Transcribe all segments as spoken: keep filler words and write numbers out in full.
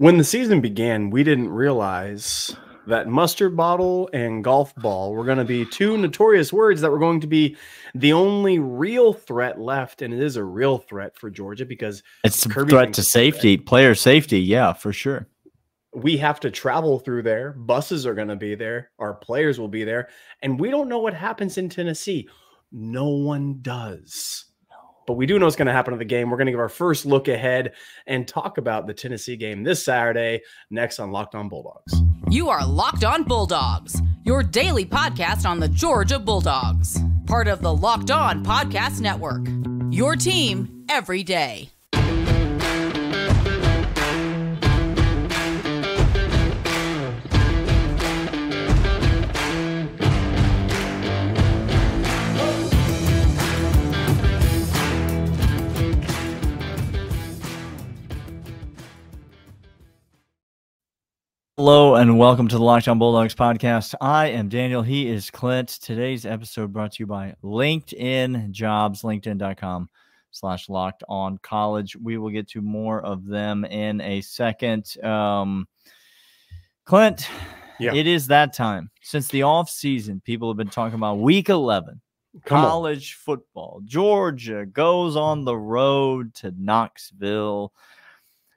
When the season began, we didn't realize that mustard bottle and golf ball were going to be two notorious words that were going to be the only real threat left, and it is a real threat for Georgia because it's a threat to safety, player safety, yeah, for sure. We have to travel through there. Buses are going to be there. Our players will be there, and we don't know what happens in Tennessee. No one does. But we do know what's going to happen in the game. We're going to give our first look ahead and talk about the Tennessee game this Saturday, next on Locked On Bulldogs. You are Locked On Bulldogs, your daily podcast on the Georgia Bulldogs, part of the Locked On Podcast Network, your team every day. Hello and welcome to the Locked On Bulldogs podcast. I am Daniel. He is Clint. Today's episode brought to you by LinkedIn Jobs, linkedin.com slash locked on college. We will get to more of them in a second. Um, Clint, yeah. It is that time. Since the offseason, people have been talking about week eleven, Come college on. football. Georgia goes on the road to Knoxville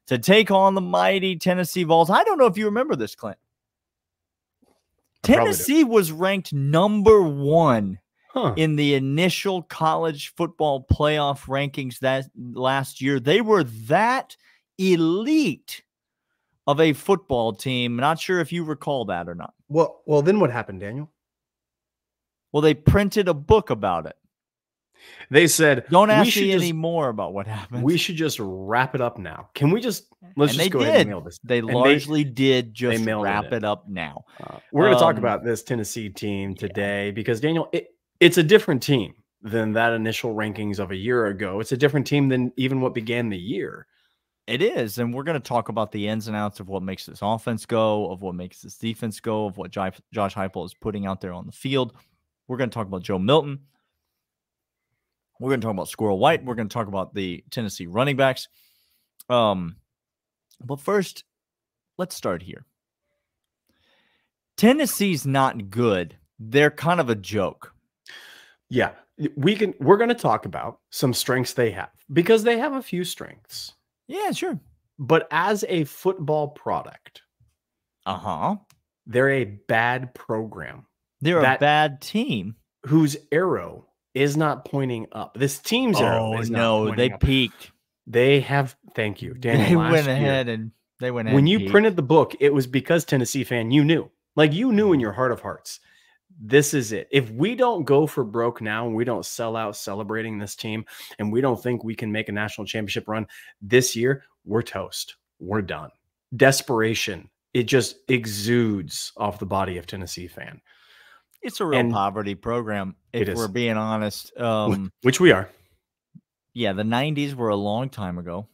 to take on the mighty Tennessee Vols. I don't know if you remember this, Clint. Tennessee was ranked number one huh. in the initial college football playoff rankings that last year. They were that elite of a football team. Not sure if you recall that or not. Well, well, then what happened, Daniel? Well, they printed a book about it. They said, don't ask me any more about what happened. We should just wrap it up now. Can we just, let's and just go did. ahead and mail this. They and largely they, did just wrap it, it up now. Uh, we're um, going to talk about this Tennessee team today yeah. because, Daniel, it, it's a different team than that initial rankings of a year ago. It's a different team than even what began the year. It is, and we're going to talk about the ins and outs of what makes this offense go, of what makes this defense go, of what Josh Heupel is putting out there on the field. We're going to talk about Joe Milton. We're going to talk about Squirrel White. We're going to talk about the Tennessee running backs. Um, but first, let's start here. Tennessee's not good. They're kind of a joke. Yeah, we can. We're going to talk about some strengths they have because they have a few strengths. Yeah, sure. But as a football product, uh huh, they're a bad program. They're that, a bad team whose arrow is not pointing up. This team's arrow is not pointing up. Oh, no, they peaked. They have, thank you, Daniel. They went ahead and they went ahead. When you printed the book, it was because, Tennessee fan, you knew. Like, you knew in your heart of hearts, this is it. If we don't go for broke now and we don't sell out celebrating this team and we don't think we can make a national championship run this year, we're toast. We're done. Desperation. It just exudes off the body of Tennessee fan. It's a real and poverty program, if we're being honest. Um, Which we are. Yeah, the nineties were a long time ago.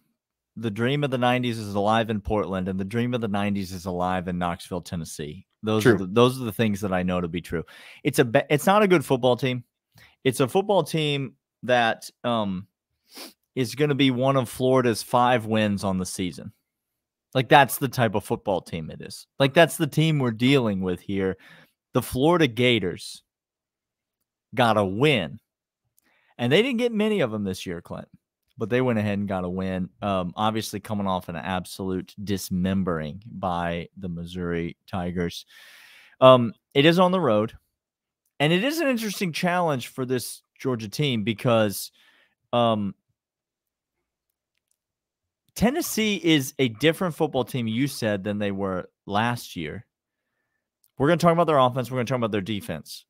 The dream of the nineties is alive in Portland, and the dream of the nineties is alive in Knoxville, Tennessee. Those true. are the, those are the things that I know to be true. It's a it's not a good football team. It's a football team that um, is going to be one of Florida's five wins on the season. Like, that's the type of football team it is. Like, that's the team we're dealing with here. The Florida Gators got a win, and they didn't get many of them this year, Clint, but they went ahead and got a win, um, obviously coming off an absolute dismembering by the Missouri Tigers. Um, it is on the road, and it is an interesting challenge for this Georgia team because um, Tennessee is a different football team, you said, than they were last year. We're going to talk about their offense. We're going to talk about their defense.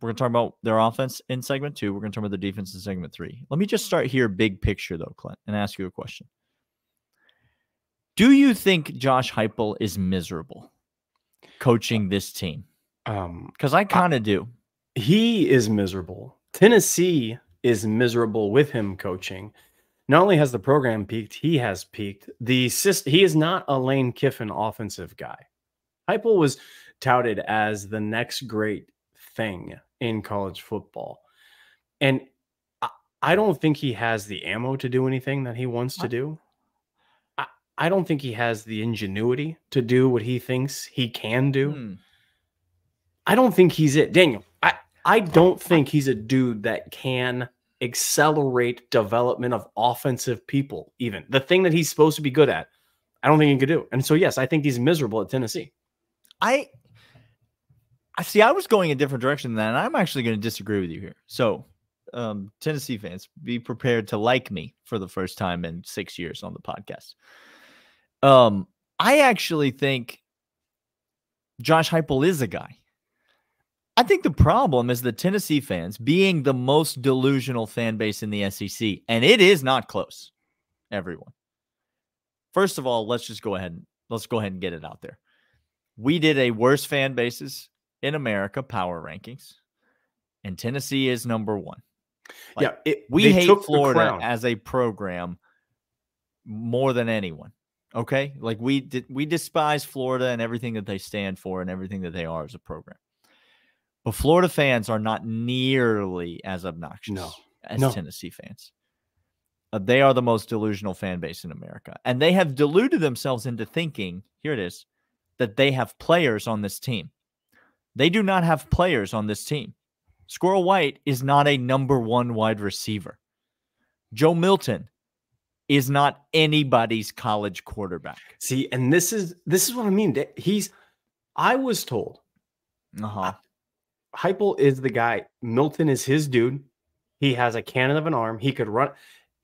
We're going to talk about their offense in segment two. We're going to talk about their defense in segment three. Let me just start here, big picture, though, Clint, and ask you a question. Do you think Josh Heupel is miserable coaching this team? Because um, I kind of do. He is miserable. Tennessee is miserable with him coaching. Not only has the program peaked, he has peaked. The He is not a Lane Kiffin offensive guy. Heupel was touted as the next great thing in college football. And I, I don't think he has the ammo to do anything that he wants to do. I, I don't think he has the ingenuity to do what he thinks he can do. Hmm. I don't think he's it. Daniel, I, I don't think he's a dude that can accelerate development of offensive people, even. The thing that he's supposed to be good at, I don't think he could do. And so, yes, I think he's miserable at Tennessee. I I see, I was going a different direction than that, and I'm actually going to disagree with you here. So, um, Tennessee fans, be prepared to like me for the first time in six years on the podcast. Um, I actually think Josh Heupel is a guy. I think the problem is the Tennessee fans being the most delusional fan base in the S E C, and it is not close, everyone. First of all, let's just go ahead and let's go ahead and get it out there. We did a worst fan bases in America power rankings, and Tennessee is number one. Like, yeah, it, we hate Florida as a program more than anyone. Okay, like we did, we despise Florida and everything that they stand for and everything that they are as a program. But Florida fans are not nearly as obnoxious no, as no. Tennessee fans. Uh, they are the most delusional fan base in America. And they have deluded themselves into thinking, here it is, that they have players on this team. They do not have players on this team. Squirrel White is not a number one wide receiver. Joe Milton is not anybody's college quarterback. See, and this is this is what I mean. He's, I was told. Uh-huh. I, Heupel is the guy. Milton is his dude. He has a cannon of an arm. He could run.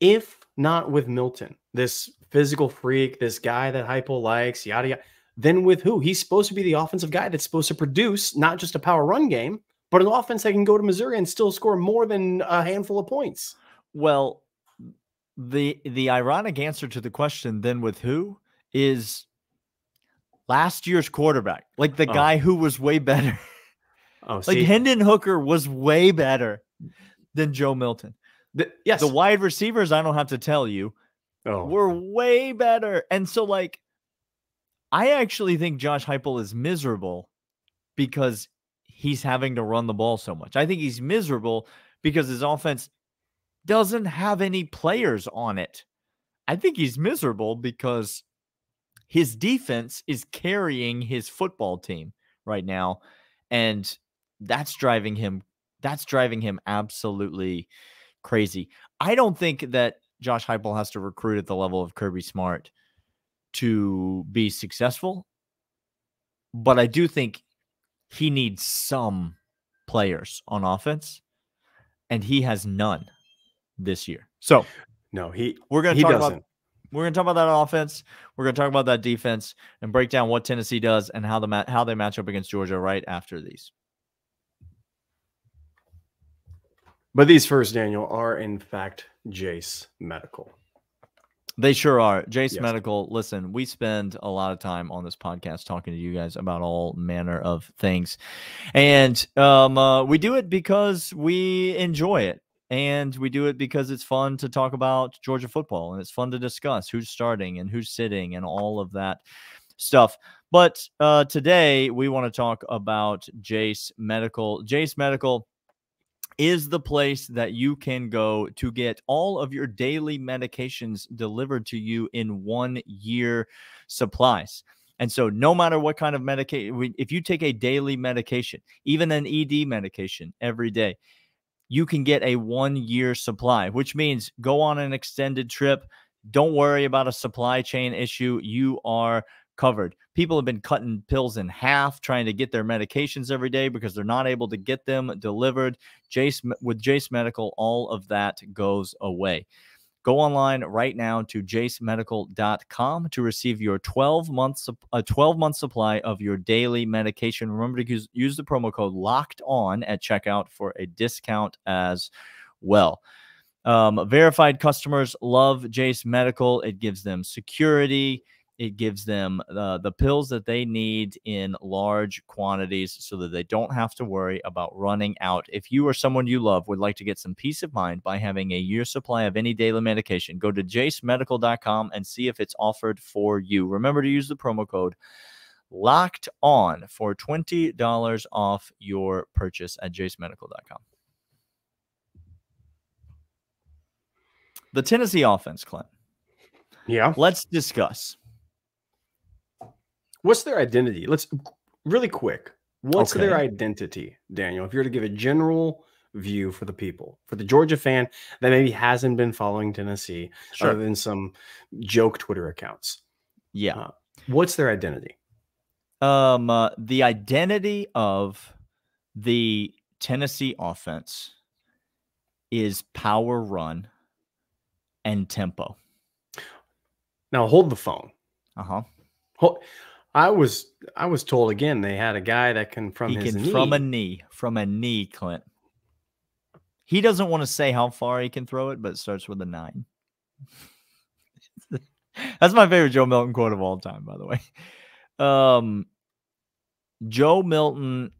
If not with Milton, this physical freak, this guy that Heupel likes, yada, yada, then with who? He's supposed to be the offensive guy that's supposed to produce not just a power run game, but an offense that can go to Missouri and still score more than a handful of points. Well, the the ironic answer to the question, then with who, is last year's quarterback, like the oh. guy who was way better. Oh, like Hendon Hooker was way better than Joe Milton. The, yes. The wide receivers, I don't have to tell you, oh. were way better. And so, like, I actually think Josh Heupel is miserable because he's having to run the ball so much. I think he's miserable because his offense doesn't have any players on it. I think he's miserable because his defense is carrying his football team right now. And that's driving him, that's driving him absolutely crazy. I don't think that Josh Heupel has to recruit at the level of Kirby Smart to be successful, but I do think he needs some players on offense, and he has none this year. So no, he we're gonna he talk doesn't. about we're gonna talk about that offense. We're gonna talk about that defense and break down what Tennessee does and how the how they match up against Georgia right after these. But these first, Daniel, are in fact Jace Medical. They sure are. Jace yes. Medical. Listen, we spend a lot of time on this podcast talking to you guys about all manner of things, and um, uh, we do it because we enjoy it. And we do it because it's fun to talk about Georgia football, and it's fun to discuss who's starting and who's sitting and all of that stuff. But uh, today we want to talk about Jace Medical. Jace Medical is the place that you can go to get all of your daily medications delivered to you in one year supplies. And so no matter what kind of medication, if you take a daily medication, even an E D medication every day, you can get a one-year supply, which means go on an extended trip. Don't worry about a supply chain issue. You are covered. People have been cutting pills in half, trying to get their medications every day because they're not able to get them delivered. Jace, with Jace Medical, all of that goes away. Go online right now to jace medical dot com to receive your twelve-month supply of your daily medication. Remember to use, use the promo code LOCKED ON at checkout for a discount as well. Um, verified customers love Jace Medical. It gives them security. It gives them uh, the pills that they need in large quantities so that they don't have to worry about running out. If you or someone you love would like to get some peace of mind by having a year's supply of any daily medication, go to jace medical dot com and see if it's offered for you. Remember to use the promo code LOCKED ON for twenty dollars off your purchase at jace medical dot com. The Tennessee offense, Clint. Yeah. Let's discuss. what's their identity? Let's really quick. What's okay. their identity, Daniel? If you're to give a general view for the people, for the Georgia fan that maybe hasn't been following Tennessee sure. other than some joke Twitter accounts. Yeah. Uh, what's their identity? Um, uh, the identity of the Tennessee offense is power run and tempo. Now hold the phone. Uh-huh. Hold, I was I was told again they had a guy that can from he his can knee. From a knee. From a knee, Clint. He doesn't want to say how far he can throw it, but it starts with a nine. That's my favorite Joe Milton quote of all time, by the way. Um, Joe Milton,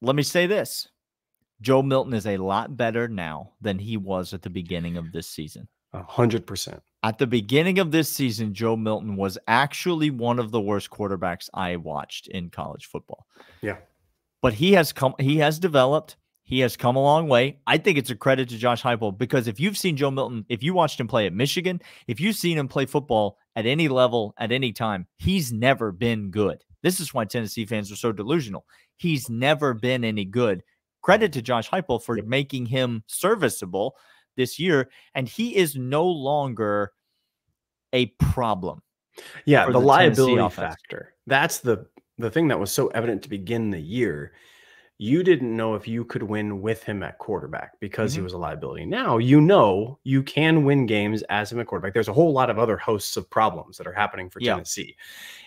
let me say this. Joe Milton is a lot better now than he was at the beginning of this season. A hundred percent. At the beginning of this season, Joe Milton was actually one of the worst quarterbacks I watched in college football. Yeah. But he has come, he has developed, he has come a long way. I think it's a credit to Josh Heupel, because if you've seen Joe Milton, if you watched him play at Michigan, if you've seen him play football at any level, at any time, he's never been good. This is why Tennessee fans are so delusional. He's never been any good. Credit to Josh Heupel for making him serviceable this year, and he is no longer a problem. Yeah, the, the liability factor. That's the the thing that was so evident to begin the year. You didn't know if you could win with him at quarterback because mm-hmm. he was a liability. Now, you know, you can win games as him at quarterback. There's a whole lot of other hosts of problems that are happening for yeah. Tennessee.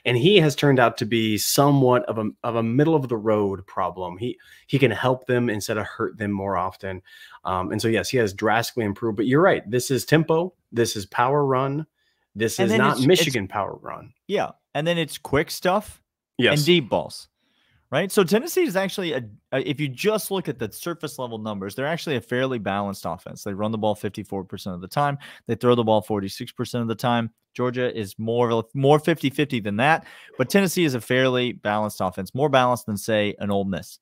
And he has turned out to be somewhat of a, of a middle of the road problem. He, he can help them instead of hurt them more often. Um, and so, yes, he has drastically improved, but you're right. This is tempo. This is power run. This and is not Michigan power run. Yeah. And then it's quick stuff yes. and deep balls. Right. So Tennessee is actually, a, if you just look at the surface level numbers, they're actually a fairly balanced offense. They run the ball fifty-four percent of the time. They throw the ball forty-six percent of the time. Georgia is more more fifty fifty than that. But Tennessee is a fairly balanced offense, more balanced than, say, an Ole Miss.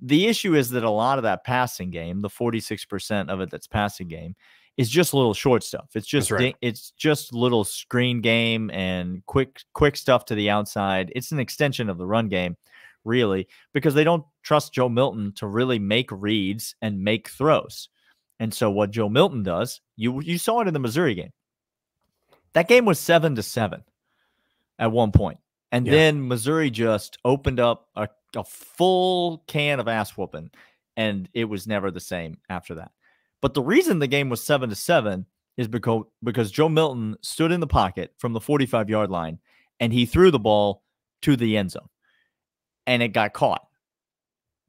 The issue is that a lot of that passing game, the forty-six percent of it that's passing game, is just little short stuff. It's just right. it's just little screen game and quick quick stuff to the outside. It's an extension of the run game, really, because they don't trust Joe Milton to really make reads and make throws. And so what Joe Milton does, you you saw it in the Missouri game. That game was seven to seven at one point. And yeah. then Missouri just opened up a, a full can of ass whooping, and it was never the same after that. But the reason the game was seven to seven is because, because Joe Milton stood in the pocket from the forty-five yard line and he threw the ball to the end zone and it got caught.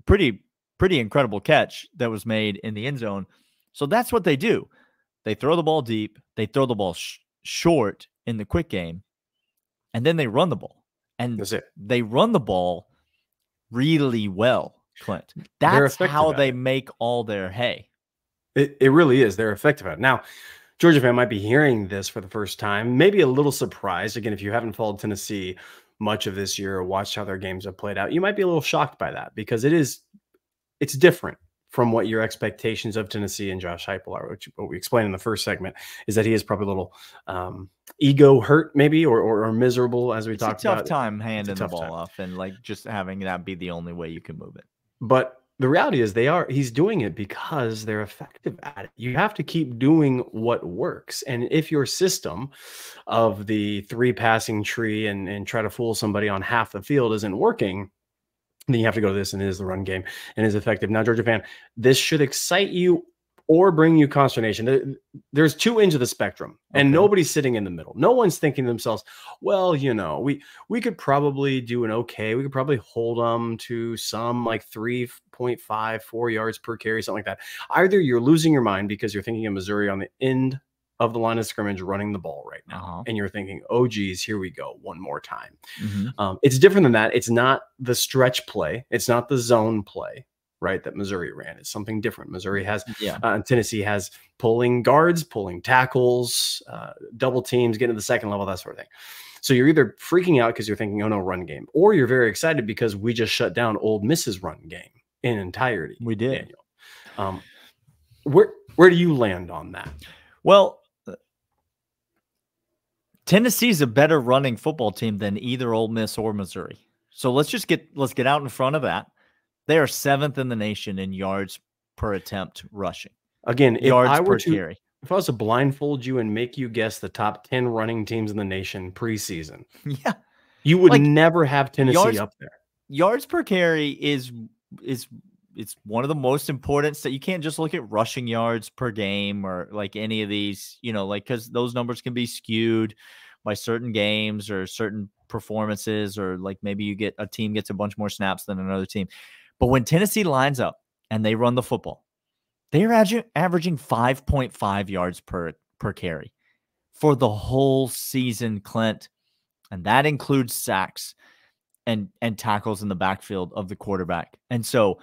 Pretty, pretty incredible catch that was made in the end zone. So that's what they do. They throw the ball deep. They throw the ball sh short in the quick game, and then they run the ball, and that's it. They run the ball really well, Clint. That's how they make all their hay. It, it really is. They're effective at it. Now, Georgia fan might be hearing this for the first time, maybe a little surprised. Again, if you haven't followed Tennessee much of this year or watched how their games have played out, you might be a little shocked by that, because it is, it's different from what your expectations of Tennessee and Josh Heupel are, which what we explained in the first segment is that he is probably a little um, ego hurt, maybe, or, or, or miserable, as we it's talked a about. It's a tough time handing the ball off and like just having that be the only way you can move it. But the reality is they are, he's doing it because they're effective at it. You have to keep doing what works. And if your system of the three passing tree and, and try to fool somebody on half the field isn't working, then you have to go to this, and it is the run game and is effective. Now, Georgia fan, this should excite you or bring you consternation. There's two ends of the spectrum, and okay. nobody's sitting in the middle. No one's thinking to themselves, well, you know, we, we could probably do an okay. We could probably hold them to some like three point five, four yards per carry, something like that. Either you're losing your mind because you're thinking of Missouri on the end of the line of scrimmage running the ball right now, uh-huh. and you're thinking, oh, geez, here we go one more time. Mm-hmm. um, it's different than that. It's not the stretch play. It's not the zone play. Right, that Missouri ran. It's something different. Missouri has, yeah. uh, Tennessee has pulling guards, pulling tackles, uh, double teams, getting to the second level, that sort of thing. So you're either freaking out because you're thinking, oh no, run game, or you're very excited because we just shut down Ole Miss's run game in entirety. We did. Daniel. Um, where where do you land on that? Well, Tennessee's a better running football team than either Ole Miss or Missouri. So let's just get let's get out in front of that. They are seventh in the nation in yards per attempt rushing. Again, yards if I were per to, carry. If I was to blindfold you and make you guess the top ten running teams in the nation preseason, yeah, you would like, never have Tennessee yards, up there. Yards per carry is is it's one of the most important. So you can't just look at rushing yards per game or like any of these, you know, like because those numbers can be skewed by certain games or certain performances, or like maybe you get a team gets a bunch more snaps than another team. But when Tennessee lines up and they run the football, they're averaging five point five yards per, per carry for the whole season, Clint. And that includes sacks and, and tackles in the backfield of the quarterback. And so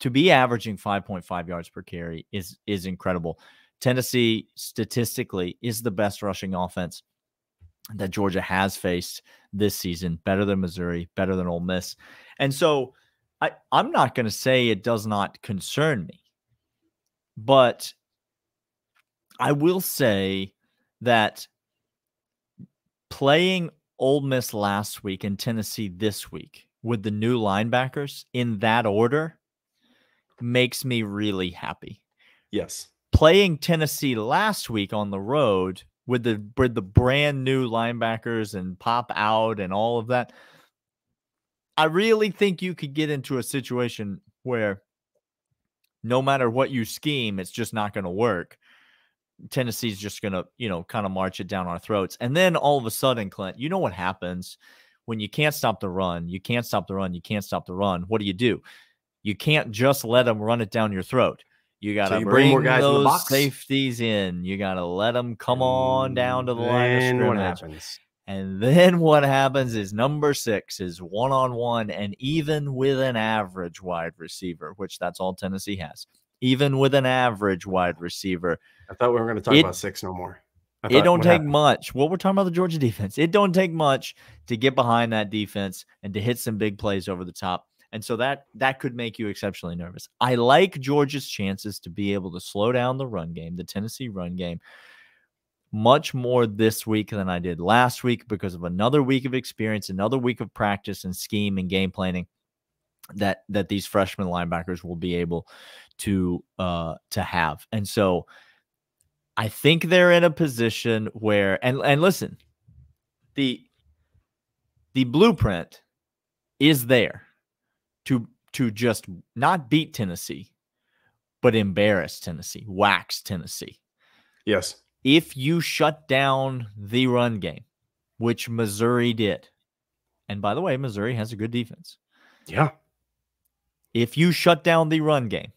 to be averaging five point five yards per carry is, is incredible. Tennessee statistically is the best rushing offense that Georgia has faced this season, better than Missouri, better than Ole Miss. And so I, I'm not going to say it does not concern me, but I will say that playing Ole Miss last week and Tennessee this week with the new linebackers in that order makes me really happy. Yes. Playing Tennessee last week on the road with the, with the brand new linebackers and pop out and all of that, I really think you could get into a situation where no matter what you scheme, it's just not going to work. Tennessee's just going to, you know, kind of march it down our throats. And then all of a sudden, Clint, you know what happens when you can't stop the run, you can't stop the run, you can't stop the run. What do you do? You can't just let them run it down your throat. You got to so bring, bring more guys those in the box. Safeties in. You got to let them come and on down to the line of scrimmage. What happens? And then what happens is number six is one-on-one, and even with an average wide receiver, which that's all Tennessee has, even with an average wide receiver. I thought we were going to talk it, about six no more. I it don't take happened? much. Well, we're talking about the Georgia defense. It don't take much to get behind that defense and to hit some big plays over the top. And so that that could make you exceptionally nervous. I like Georgia's chances to be able to slow down the run game, the Tennessee run game, much more this week than I did last week because of another week of experience, another week of practice and scheme and game planning that that these freshman linebackers will be able to uh, to have. And so I think they're in a position where, and and listen, the the blueprint is there to to just not beat Tennessee, but embarrass Tennessee, wax Tennessee. Yes. If you shut down the run game, which Missouri did, and by the way, Missouri has a good defense. Yeah. If you shut down the run game,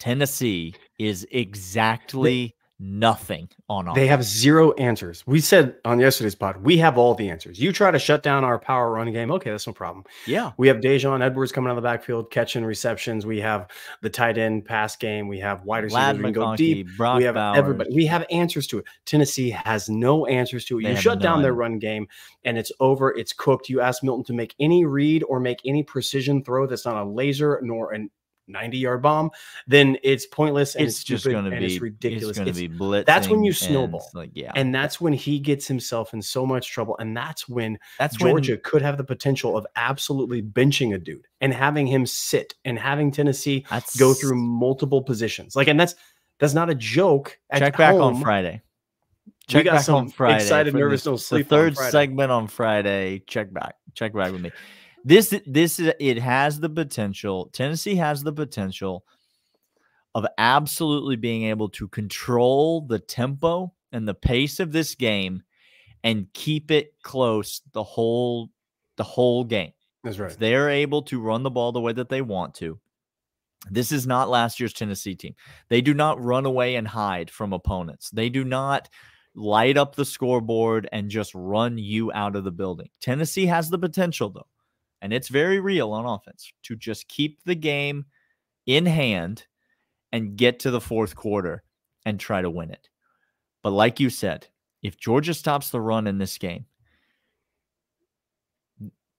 Tennessee is exactly they, nothing on offense. They have zero answers. We said on yesterday's pod, we have all the answers. You try to shut down our power run game. Okay, that's no problem. Yeah. We have Dejon Edwards coming out of the backfield, catching receptions. We have the tight end pass game. We have wide receivers. We can go deep. Brock we have Bowers. Everybody. We have answers to it. Tennessee has no answers to it. They you shut none. down their run game, and it's over. It's cooked. You ask Milton to make any read or make any precision throw that's not a laser nor an ninety-yard bomb, then it's pointless and it's, it's just going to be it's ridiculous. It's going to be blitzing. That's when you snowball, like, yeah, and that's when he gets himself in so much trouble, and that's when that's Georgia when, could have the potential of absolutely benching a dude and having him sit and having Tennessee go through multiple positions. Like, and that's that's not a joke. At check back home, on Friday. Check we got back some on Friday. Excited, nervous, no sleep. The third on segment on Friday. Check back. Check back with me. This, this is, it has the potential. Tennessee has the potential of absolutely being able to control the tempo and the pace of this game and keep it close the whole, the whole game. That's right. If they're able to run the ball the way that they want to. This is not last year's Tennessee team. They do not run away and hide from opponents. They do not light up the scoreboard and just run you out of the building. Tennessee has the potential though. And it's very real on offense to just keep the game in hand and get to the fourth quarter and try to win it. But like you said, if Georgia stops the run in this game,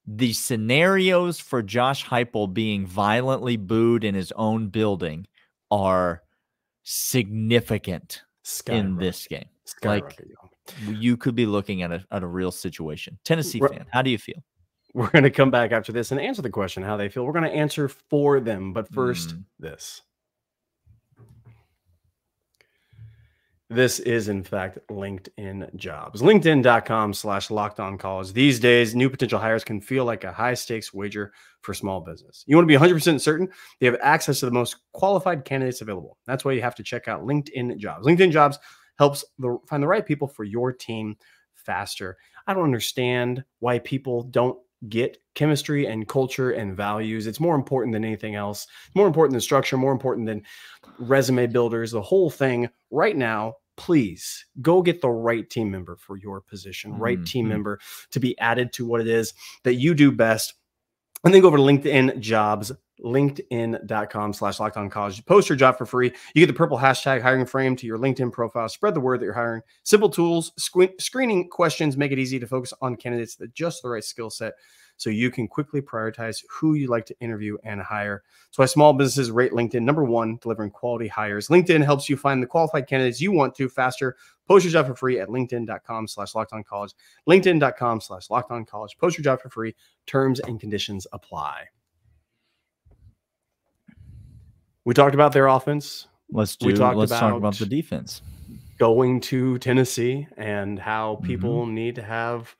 the scenarios for Josh Heupel being violently booed in his own building are significant Sky in rocket. this game. Sky like rocket, you could be looking at a, at a real situation. Tennessee fan, how do you feel? We're going to come back after this and answer the question how they feel. We're going to answer for them. But first, mm. this. This is, in fact, LinkedIn Jobs. LinkedIn dot com slash locked on college. These days, new potential hires can feel like a high-stakes wager for small business. You want to be one hundred percent certain they have access to the most qualified candidates available. That's why you have to check out LinkedIn Jobs. LinkedIn Jobs helps the, find the right people for your team faster. I don't understand why people don't get chemistry and culture and values. It's more important than anything else. It's more important than structure, more important than resume builders, the whole thing. Right now, please go get the right team member for your position, right mm-hmm. team member to be added to what it is that you do best. And then go over to LinkedIn Jobs, LinkedIn dot com slash locked on college. Post your job for free. You get the purple hashtag hiring frame to your LinkedIn profile. Spread the word that you're hiring. Simple tools, sque- screening questions make it easy to focus on candidates that just the right skill set, so you can quickly prioritize who you like to interview and hire. That's why small businesses rate LinkedIn number one, delivering quality hires. LinkedIn helps you find the qualified candidates you want to faster. Post your job for free at LinkedIn dot com slash locked on college. LinkedIn dot com slash locked on college. Post your job for free. Terms and conditions apply. We talked about their offense. Let's do. We talked let's about talk about the defense. Going to Tennessee and how people mm-hmm. need to have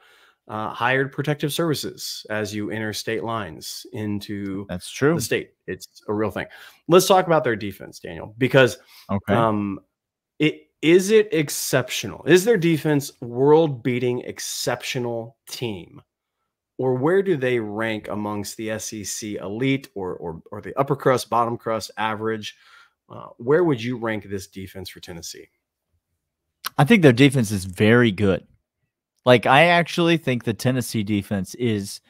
Uh, hired protective services as you enter state lines into that's true. The state. It's a real thing. Let's talk about their defense, Daniel, because okay. um, it is it exceptional? Is their defense world-beating exceptional team? Or where do they rank amongst the S E C elite or, or, or the upper crust, bottom crust, average? Uh, where would you rank this defense for Tennessee? I think their defense is very good. Like, I actually think the Tennessee defense is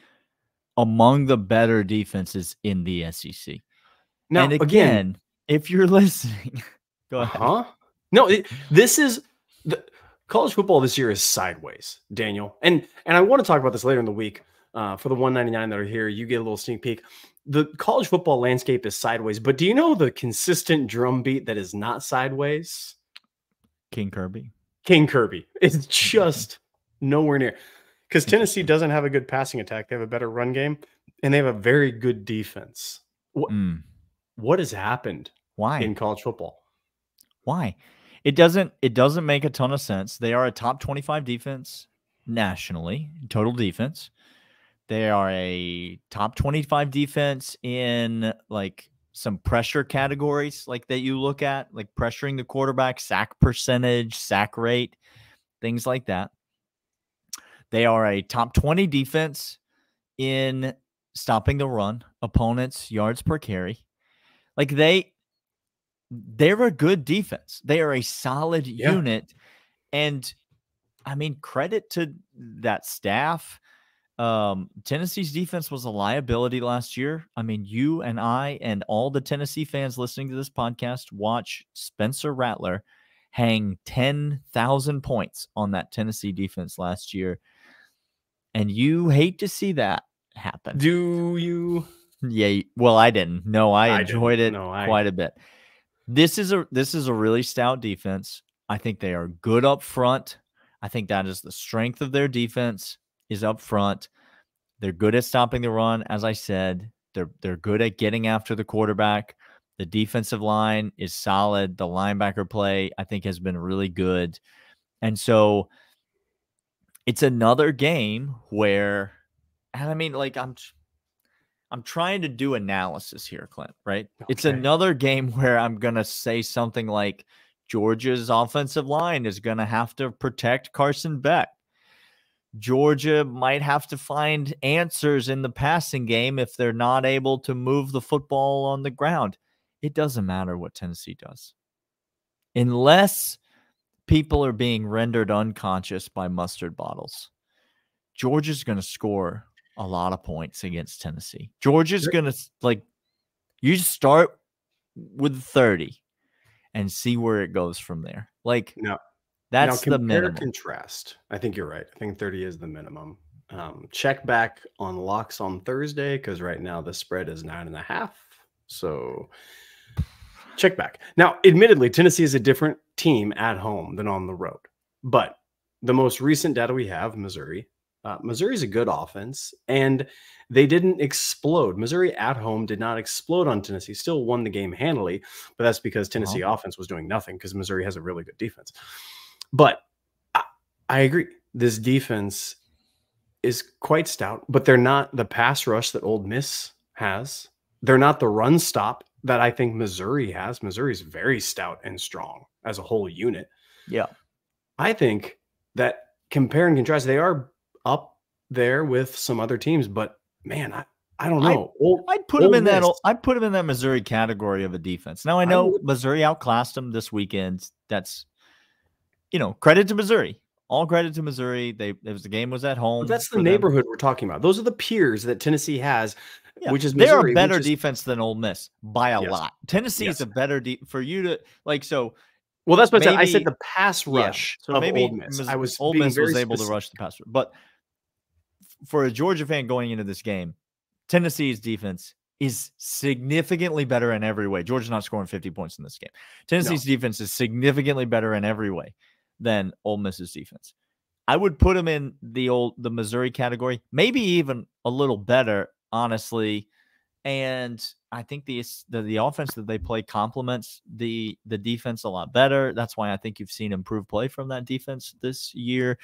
among the better defenses in the S E C. Now, and again, again if you're listening, go ahead. Uh-huh. No, it, this is the, college football this year is sideways, Daniel. And and I want to talk about this later in the week. Uh, for the one ninety-nine that are here, you get a little sneak peek. The college football landscape is sideways, but do you know the consistent drumbeat that is not sideways? King Kirby. King Kirby. It's just nowhere near, because Tennessee doesn't have a good passing attack. They have a better run game, and they have a very good defense. What, mm. what has happened? Why in college football? Why it doesn't it doesn't make a ton of sense. They are a top twenty-five defense nationally, total defense. They are a top twenty-five defense in like some pressure categories, like that you look at, like pressuring the quarterback, sack percentage, sack rate, things like that. They are a top twenty defense in stopping the run, opponents, yards per carry. Like they, they're a good defense. They are a solid yeah. unit. And I mean, credit to that staff. Um, Tennessee's defense was a liability last year. I mean, you and I and all the Tennessee fans listening to this podcast watch Spencer Rattler hang ten thousand points on that Tennessee defense last year. And you hate to see that happen. Do you? Yeah. Well, I didn't. No, I, I enjoyed it no, I... quite a bit. This is a this is a really stout defense. I think they are good up front. I think that is the strength of their defense is up front. They're good at stopping the run, as I said. They're they're good at getting after the quarterback. The defensive line is solid. The linebacker play, I think, has been really good. And so it's another game where, and I mean, like I'm, I'm trying to do analysis here, Clint, right? Okay. It's another game where I'm going to say something like Georgia's offensive line is going to have to protect Carson Beck. Georgia might have to find answers in the passing game if they're not able to move the football on the ground. It doesn't matter what Tennessee does. Unless people are being rendered unconscious by mustard bottles, Georgia's going to score a lot of points against Tennessee. Georgia's going to, like, you just start with thirty and see where it goes from there. Like, no, that's the minimum. Contrast. I think you're right. I think thirty is the minimum. Um, check back on locks on Thursday because right now the spread is nine and a half. So check back. Now, admittedly, Tennessee is a different team at home than on the road, but the most recent data we have, Missouri, uh, Missouri's a good offense, and they didn't explode. Missouri at home did not explode on Tennessee, still won the game handily, but that's because Tennessee wow. offense was doing nothing because Missouri has a really good defense. But I, I agree. This defense is quite stout, but they're not the pass rush that Ole Miss has. They're not the run stop that I think Missouri has. Missouri's very stout and strong as a whole unit. Yeah. I think that compare and contrast, they are up there with some other teams, but man, I, I don't know. I, old, I'd put them in that I put them in that Missouri category of a defense. Now I know I would, Missouri outclassed them this weekend. That's, you know, credit to Missouri. All credit to Missouri. They it was the game was at home. But that's the neighborhood them. We're talking about. Those are the peers that Tennessee has, yeah, which is Missouri, they're a better is, defense than Ole Miss by a yes. lot. Tennessee yes. is a better de for you to like so. Well, that's what maybe, I said. I said the pass rush. Yeah, so of maybe Ole Miss. I was Ole Miss was able specific. to rush the pass, but for a Georgia fan going into this game, Tennessee's defense is significantly better in every way. Georgia's not scoring fifty points in this game. Tennessee's no. defense is significantly better in every way than Ole Miss's defense. I would put them in the old the Missouri category, maybe even a little better, honestly. And I think the, the the offense that they play complements the the defense a lot better. That's why I think you've seen improved play from that defense this year,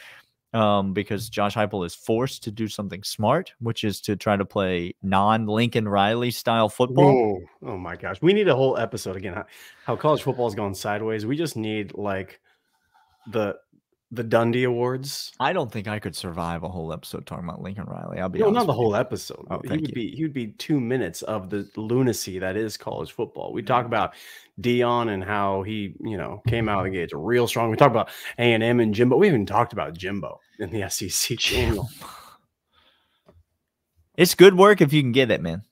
um, because Josh Heupel is forced to do something smart, which is to try to play non-Lincoln Riley style football. Whoa. Oh my gosh, we need a whole episode again. How, how college football has gone sideways. We just need like the the Dundee Awards. I don't think I could survive a whole episode talking about Lincoln Riley. I'll be no, honest not the whole you. episode. Oh, he would you. be he would be two minutes of the lunacy that is college football. We talk about Deion and how he, you know, came out of the gate real strong. We talk about A and M and Jimbo. We even talked about Jimbo in the S E C channel. It's good work if you can get it, man.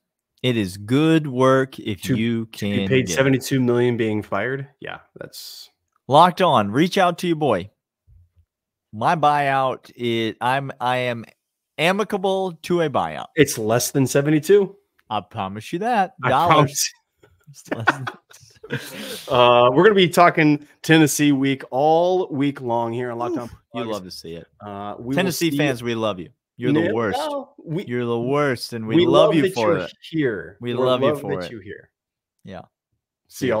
It is good work if to, you can. You paid seventy-two million dollars being fired. Yeah, that's Locked On. Reach out to your boy. My buyout is I'm I am amicable to a buyout. It's less than seventy-two. I promise you that. Dollars. I promise. uh, we're gonna be talking Tennessee week all week long here on Locked On. You love to see it. Uh, we Tennessee fans, it. we love you. You're no, the worst. No, we, You're the worst, and we, we love, love you for it. Here, we we're love you for it. You here. Yeah. See y'all.